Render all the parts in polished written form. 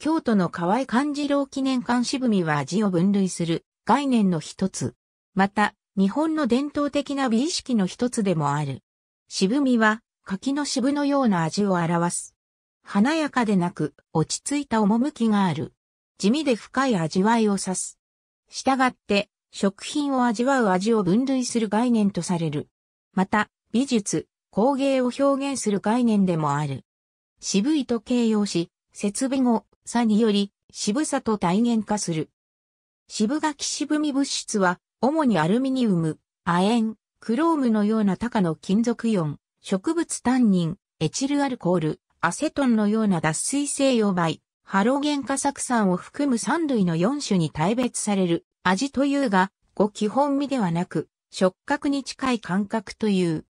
京都の河合勘次郎記念館渋美は字を分類する概念の一つ。また、日本の伝統的な美意識の一つでもある。渋みは、柿の渋のような味を表す。華やかでなく、落ち着いた趣がある。地味で深い味わいを指す。したがって、食品を味わう味を分類する概念とされる。また、美術、工芸を表現する概念でもある。渋いと形容し、節美語、さにより、渋さと体現化する。渋柿渋み物質は、主にアルミニウム、亜鉛、クロームのような多価の金属イオン、植物タンニン、エチルアルコール、アセトンのような脱水性溶媒、ハロゲン化酢酸を含む3類の4種に大別される味というが、基本味ではなく、触覚に近い感覚という。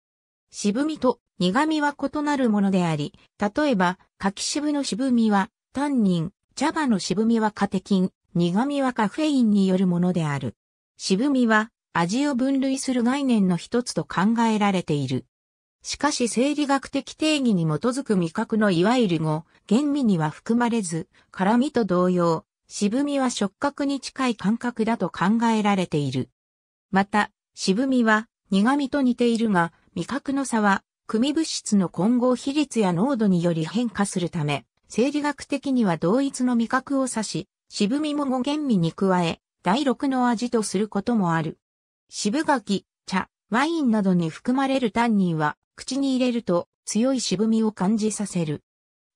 渋みと苦味は異なるものであり、例えば、柿渋の渋みはタンニン、茶葉の渋みはカテキン、苦味はカフェインによるものである。渋みは味を分類する概念の一つと考えられている。しかし生理学的定義に基づく味覚のいわゆる語、原味には含まれず、辛味と同様、渋みは触覚に近い感覚だと考えられている。また、渋みは苦味と似ているが、味覚の差は、組物質の混合比率や濃度により変化するため、生理学的には同一の味覚を指し、渋みも語原味に加え、第6の味とすることもある。渋柿、茶、ワインなどに含まれるタンニンは、口に入れると強い渋みを感じさせる。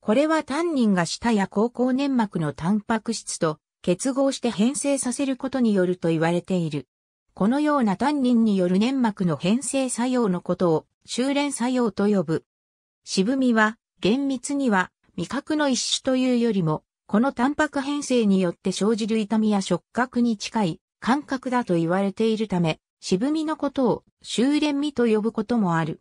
これはタンニンが舌や口腔粘膜のタンパク質と結合して変性させることによると言われている。このようなタンニンによる粘膜の変性作用のことを収斂作用と呼ぶ。渋みは、厳密には味覚の一種というよりも、このタンパク変性によって生じる痛みや触覚に近い感覚だと言われているため、渋みのことを収斂味と呼ぶこともある。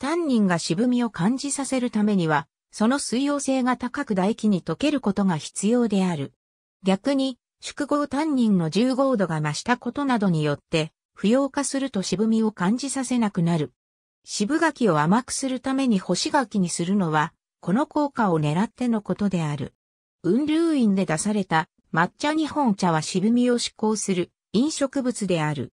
タンニンが渋みを感じさせるためには、その水溶性が高く唾液に溶けることが必要である。逆に、宿合タンニンの重合度が増したことなどによって、不溶化すると渋みを感じさせなくなる。渋柿を甘くするために干し柿にするのは、この効果を狙ってのことである。雲龍院で出された抹茶日本茶は渋みを嗜好する飲食物である。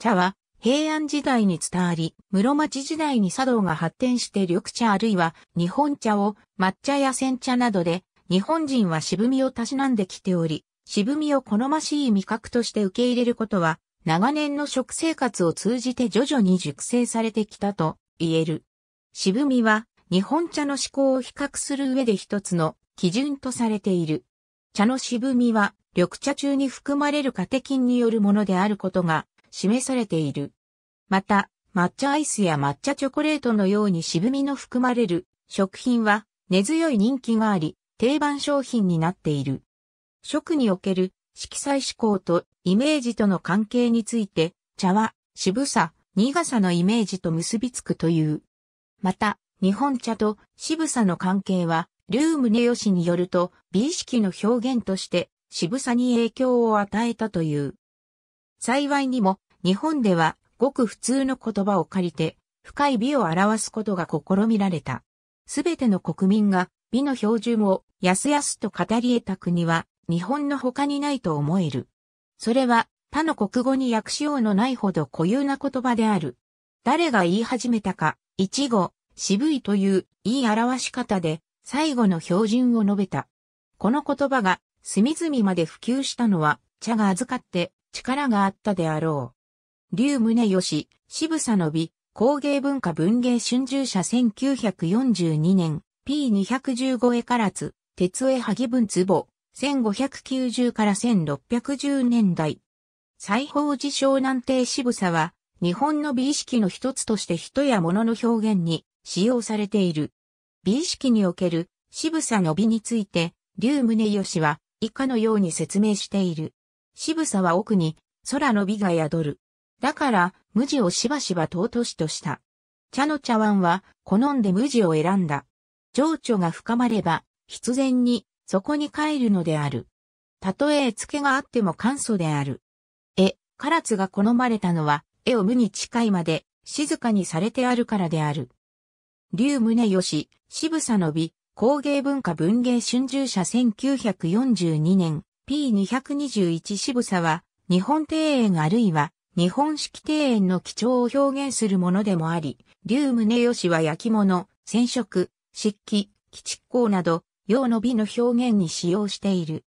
茶は平安時代に伝わり、室町時代に茶道が発展して緑茶あるいは日本茶を抹茶や煎茶などで日本人は渋みをたしなんできており、渋みを好ましい味覚として受け入れることは長年の食生活を通じて徐々に熟成されてきたと言える。渋みは日本茶の嗜好を比較する上で一つの基準とされている。茶の渋みは緑茶中に含まれるカテキンによるものであることが示されている。また、抹茶アイスや抹茶チョコレートのように渋みの含まれる食品は根強い人気があり、定番商品になっている。食における色彩嗜好とイメージとの関係について、茶は渋さ、苦さのイメージと結びつくという。また、日本茶と渋さの関係は、柳宗悦によると、美意識の表現として渋さに影響を与えたという。幸いにも、日本ではごく普通の言葉を借りて、深い美を表すことが試みられた。すべての国民が美の標準をやすやすと語り得た国は、日本の他にないと思える。それは、他の国語に訳しようのないほど固有な言葉である。誰が言い始めたか、一語。渋いという言い表し方で最後の標準を述べた。この言葉が隅々まで普及したのは茶が預かって力があったであろう。柳宗悦、渋さの美、工芸文化文芸春秋社1942年、P215 絵唐津、鉄絵萩文壺、1590から1610年代。西方寺湘南亭渋さは日本の美意識の一つとして人や物の表現に使用されている。美意識における渋さの美について、柳宗悦は以下のように説明している。渋さは奥に空の美が宿る。だから無地をしばしば尊しとした。茶の茶碗は好んで無地を選んだ。情緒が深まれば必然にそこに帰るのである。たとえ絵付けがあっても簡素である。唐津が好まれたのは絵を無に近いまで静かにされてあるからである。柳宗悦、渋さの美、工芸文化文芸春秋社1942年 P221 渋さは日本庭園あるいは日本式庭園の基調を表現するものでもあり、柳宗悦は焼き物、染色、漆器、鬼畜工など洋の美の表現に使用している。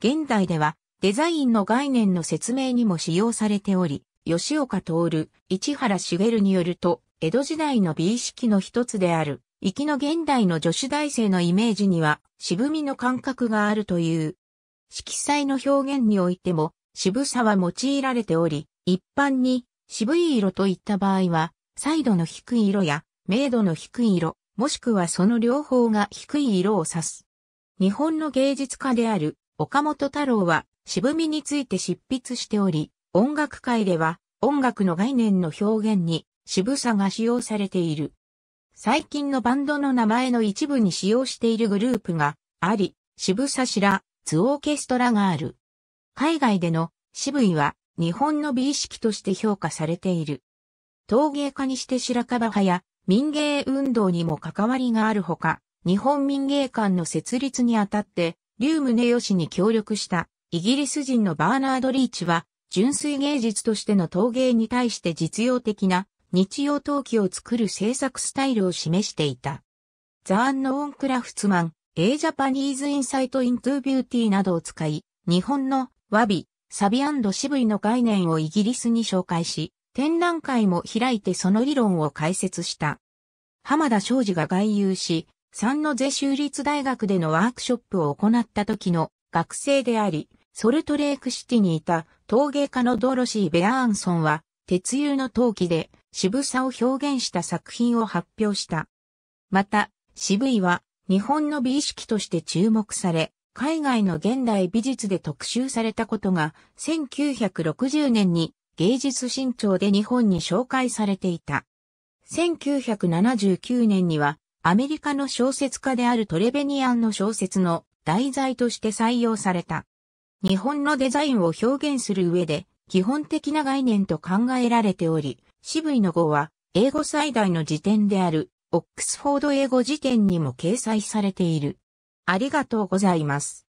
現代ではデザインの概念の説明にも使用されており、吉岡徹、市原茂によると、江戸時代の美意識の一つである、粋の現代の女子大生のイメージには渋みの感覚があるという。色彩の表現においても渋さは用いられており、一般に渋い色といった場合は、彩度の低い色や明度の低い色、もしくはその両方が低い色を指す。日本の芸術家である岡本太郎は渋みについて執筆しており、音楽界では音楽の概念の表現に渋さが使用されている。最近のバンドの名前の一部に使用しているグループがあり、渋さしらつオーケストラがある。海外での渋いは日本の美意識として評価されている。陶芸家にして白樺派や民芸運動にも関わりがあるほか、日本民芸館の設立にあたって、柳宗悦に協力したイギリス人のバーナード・リーチは、純粋芸術としての陶芸に対して実用的な日用陶器を作る制作スタイルを示していた。The Unknown Craftsman, A Japanese Insight into Beauty などを使い、日本の和美、サビ&渋いの概念をイギリスに紹介し、展覧会も開いてその理論を解説した。浜田省司が外遊し、三ノ瀬州立大学でのワークショップを行った時の学生であり、ソルトレークシティにいた陶芸家のドロシー・ベアーンソンは、鉄釉の陶器で渋さを表現した作品を発表した。また、渋いは日本の美意識として注目され、海外の現代美術で特集されたことが、1960年に芸術新潮で日本に紹介されていた。1979年には、アメリカの小説家であるトレベニアンの小説の題材として採用された。日本のデザインを表現する上で、基本的な概念と考えられており、渋いの語は、英語最大の辞典である、オックスフォード英語辞典にも掲載されている。ありがとうございます。